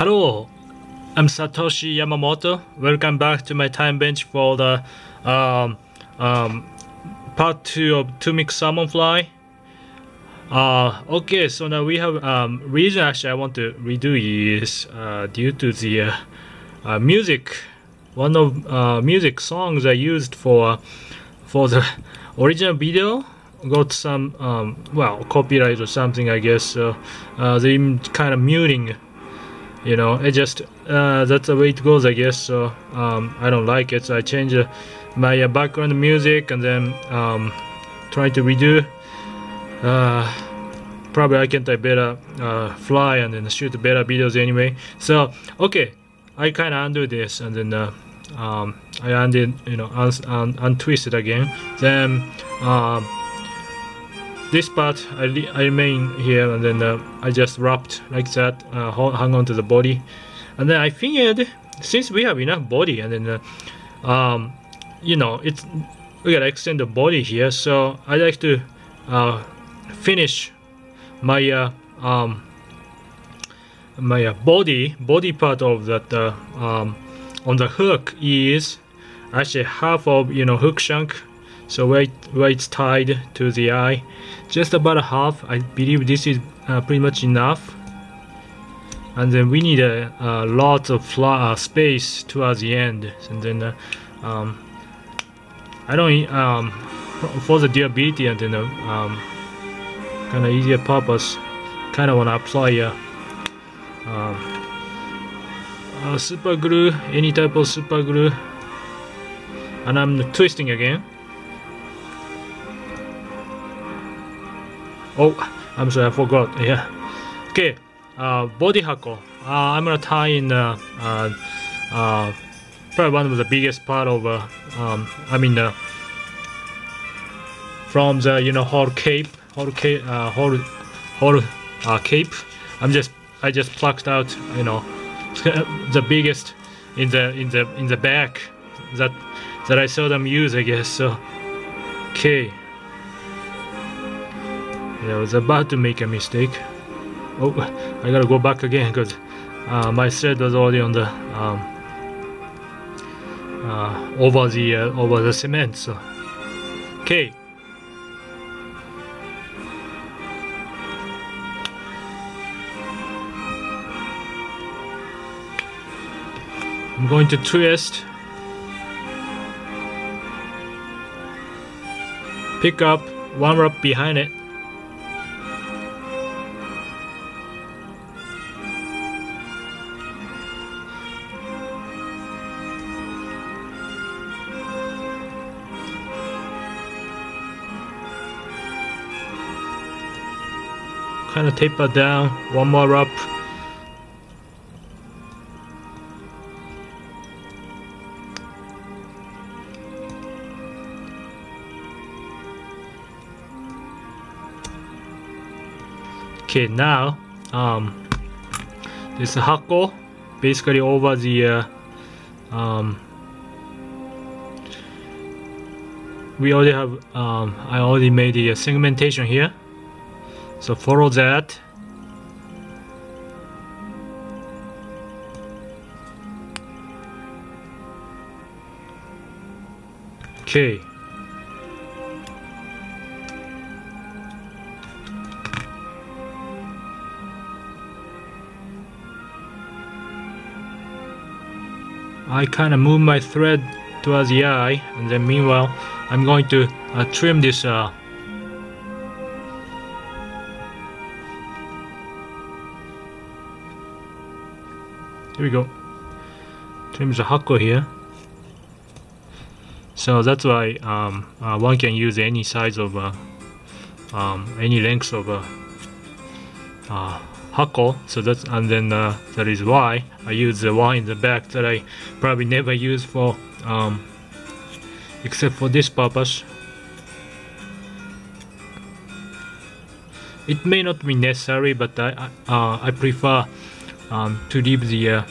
Hello, I'm Satoshi Yamamoto. Welcome back to my time bench for the part 2 of Two-Mix Salmonfly. Okay, so now we have reason actually I want to redo is due to the music. One of music songs I used for the original video got some well, copyright or something, I guess. So they're kind of muting. You know, it just that's the way it goes, I guess. So I don't like it, so I changed my background music and then try to redo. Probably I can type better fly and then shoot better videos anyway. So okay, I kind of undo this and then I undid, you know, untwist it again. Then this part I remain here and then I just wrapped like that, hung on to the body, and then I figured since we have enough body and then you know, it's we gotta extend the body here, so I like to finish my body part of that on the hook is actually half of, you know, hook shank. So where it's tied to the eye, just about a half. I believe this is pretty much enough. And then we need a lot of space towards the end. And then I don't for the durability and then kind of easier purpose. Kind of want to apply a super glue, any type of super glue. And I'm twisting again. Oh, I'm sorry, I forgot. Yeah. Okay. Body hako. I'm gonna tie in probably one of the biggest part of I mean from the, you know, whole cape. I just plucked out, you know, the biggest in the back that I saw them use, I guess. So okay. Yeah, I was about to make a mistake. Oh, I gotta go back again because my thread was already on the over the cement. So okay, I'm going to twist, pick up one wrap behind it. Kind of taper down, one more up. Okay, now this hako basically over the we already have I already made the segmentation here. So follow that. Okay. I kind of move my thread towards the eye, and then meanwhile, I'm going to trim this. Here we go. Trim the hako here. So that's why one can use any size of any length of hako. So that's, and then that is why I use the one in the back that I probably never use for except for this purpose. It may not be necessary, but I prefer to leave the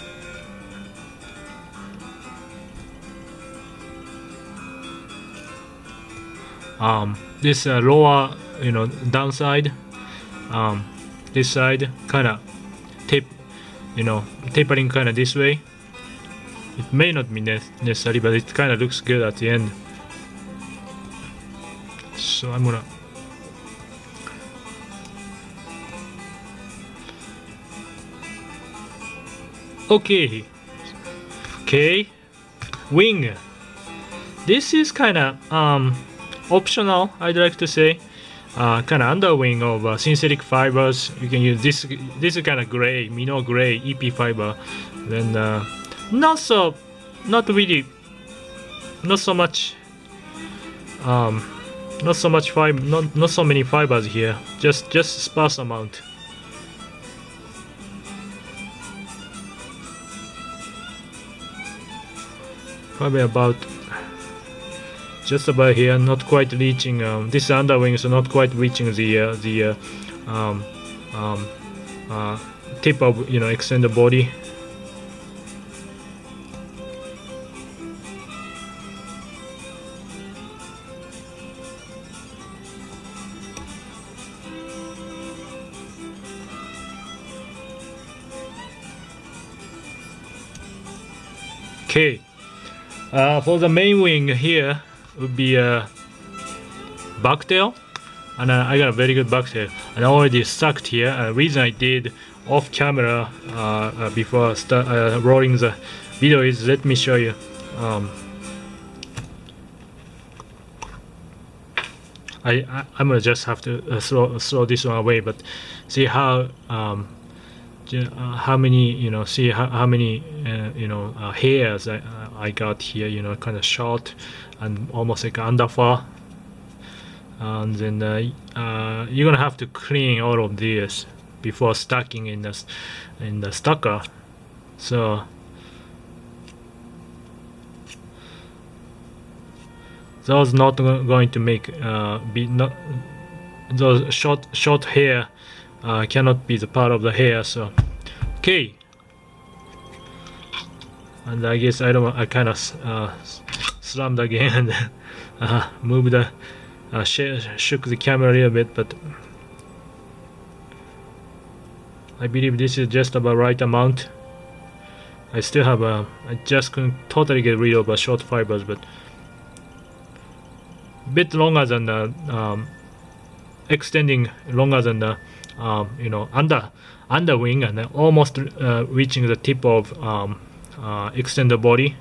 this lower, you know, downside, this side kind of you know, tapering kind of this way. It may not be necessary, but it kind of looks good at the end. So I'm gonna okay, wing. This is kind of optional, I'd like to say. Kind of underwing of synthetic fibers. You can use this. This is kind of gray, Minot gray EP fiber. Then not so many fibers here. Just sparse amount. Probably about just about here, not quite reaching. This underwing is not quite reaching the tip of, you know, extend the body. Okay. For the main wing here would be a bucktail, and I got a very good bucktail, and I already sucked here. The reason I did off camera before rolling the video is, let me show you. I'm gonna just have to throw this one away, but see how many, you know, see how many you know, hairs I got here, you know, kind of short and almost like underfur. And then you're gonna have to clean all of these before stacking in the stacker. So those not going to make those short hair cannot be the part of the hair. So okay. And I guess I kind of slammed again and moved the shook the camera a little bit, but I believe this is just about right amount. I still have a, I just couldn't totally get rid of the short fibers, but a bit longer than the extending longer than the you know, underwing, and almost reaching the tip of extend the body.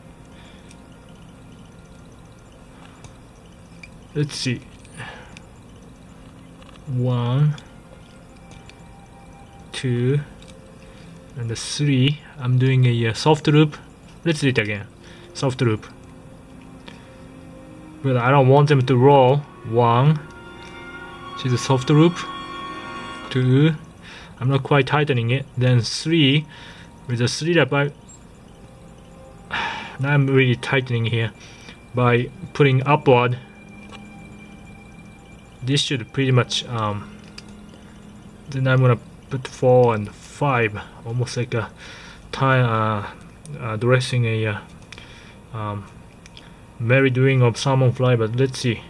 Let's see. 1, 2, and 3. I'm doing a soft loop. Let's do it again. Soft loop. But I don't want them to roll. 1. See the soft loop. 2. I'm not quite tightening it. Then 3. With the 3 that I, now I'm really tightening here by putting upward. This should pretty much. Then I'm gonna put 4 and 5, almost like a tie, dressing a merry doing of salmonfly. But let's see.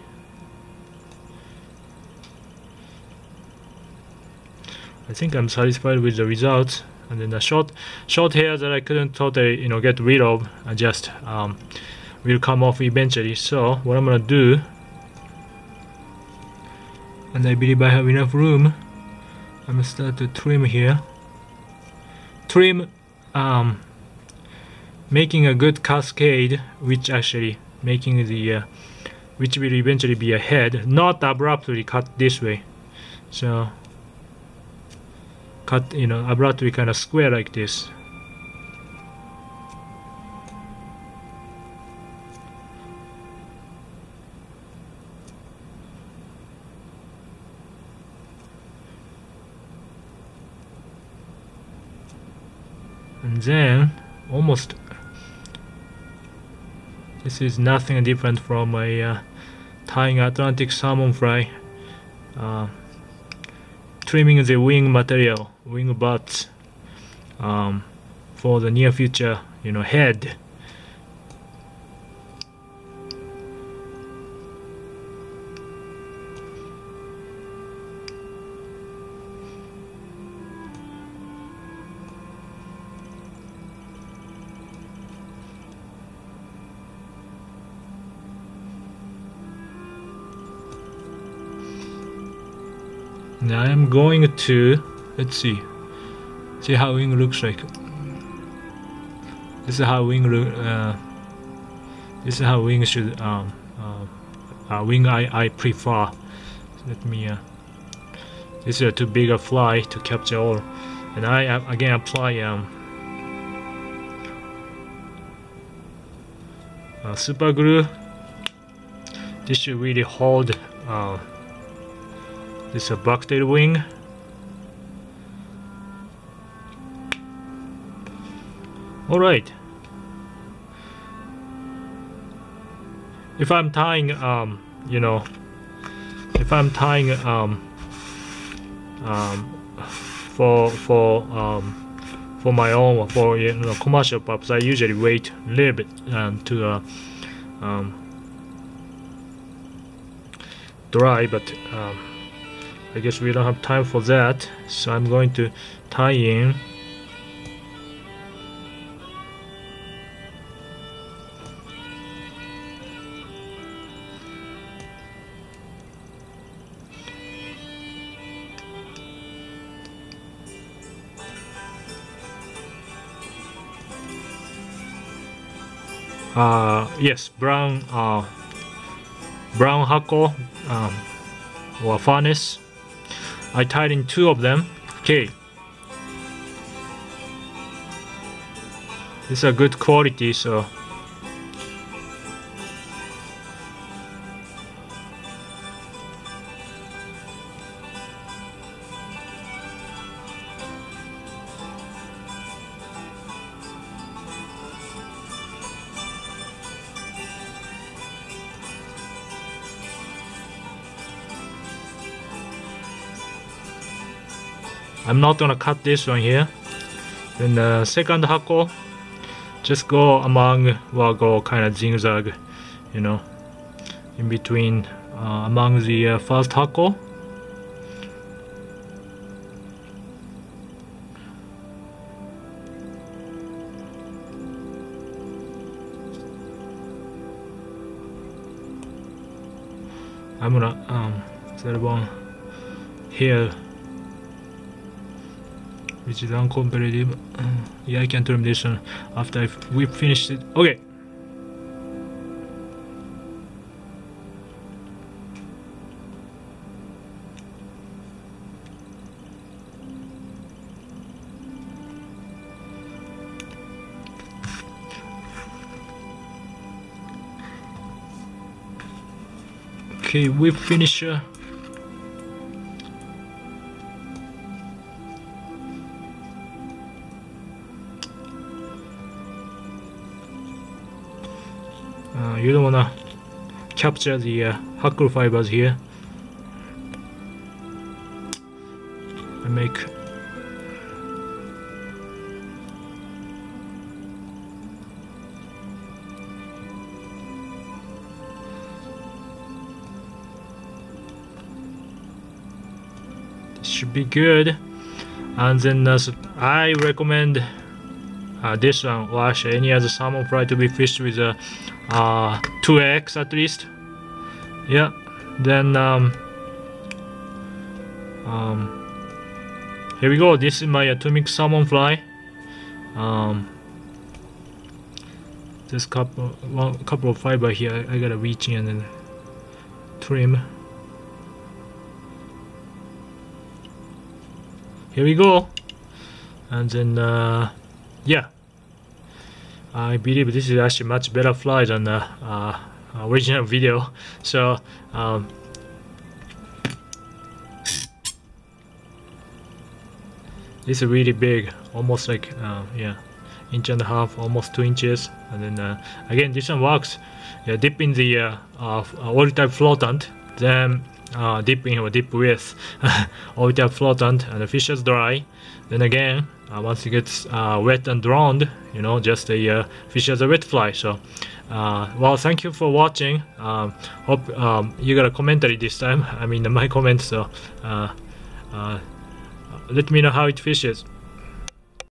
I think I'm satisfied with the results. And then the short hair that I couldn't totally, you know, get rid of, I just will come off eventually. So what I'm gonna do, and I believe I have enough room, I'm gonna start to trim here. Trim, making a good cascade, which actually making the, which will eventually be a head, not abruptly cut this way. So cut, you know, abruptly kind of square like this. And then almost, this is nothing different from a tying Atlantic salmonfly, trimming the wing material, wing butts, for the near future, you know, head. Now I'm going to, let's see how wing looks like. This is how wing look. This is how wing should. Wing I prefer. Let me. This is too big a fly to capture all, and I again apply super glue. This should really hold. This is a bucktail wing. Alright. If I'm tying, for my own, for commercial purpose, I usually wait a little bit to dry, but I guess we don't have time for that, so I'm going to tie in. Yes, brown, brown hako or furnace. I tied in two of them. Okay, these are good quality, so I'm not gonna cut this one here. Then the second hako, just go among, well, go kind of zigzag, you know, in between among the first hako. I'm gonna third one here, which is uncompetitive. Yeah, I can trim this one after we finished it. Okay. Okay, we finish. You don't wanna capture the hackle fibers here. I make this should be good, and then I recommend this one, or actually any other salmon fry, to be fished with a 2x at least. Yeah, then here we go. This is my Two-Mix Salmonfly. There's couple of fiber here. I gotta reach in and trim. Here we go. And then yeah, I believe this is actually much better fly than the original video. So this is really big, almost like yeah, 1.5 inches, almost 2 inches. And then again, this one works. Yeah, dip in the oil type floatant, then dip in or dip with oil type floatant, and the fish is dry. Then again, once it gets wet and drowned, you know, just a fish as a wet fly. So well, thank you for watching. Hope you got a commentary this time, I mean my comments. So let me know how it fishes.